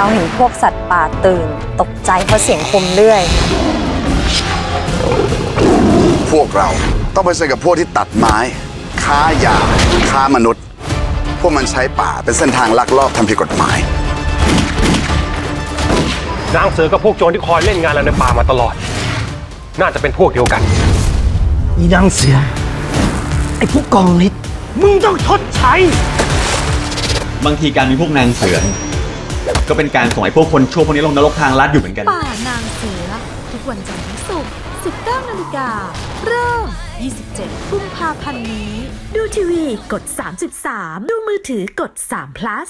าวเห็นพวกสัตว์ป่าตื่นตกใจเพราะเสียงคมเลื่อยพวกเราต้องไปเจอกับพวกที่ตัดไม้ค้ายาค้ามนุษย์พวกมันใช้ป่าเป็นเส้นทางลักลอบทำผิดกฎหมายนางเสือกับพวกโจรที่คอยเล่นงานเราในป่ามาตลอดน่าจะเป็นพวกเดียวกันอีนางเสือไอ้พวกกองฤทธิ์มึงต้องชดใช้บางทีการมีพวกนางเสือก็เป็นการส่งไอ้พวกคนชั่วพวกนี้ลงนรกทางลัดอยู่เหมือนกันป่านางเสือทุกวันจันทร์ถึงศุกร์ 19 นาฬิกาเริ่ม 27 กุมภาพันธ์นี้ดูทีวีกด 3.3 ดูมือถือกด3 plus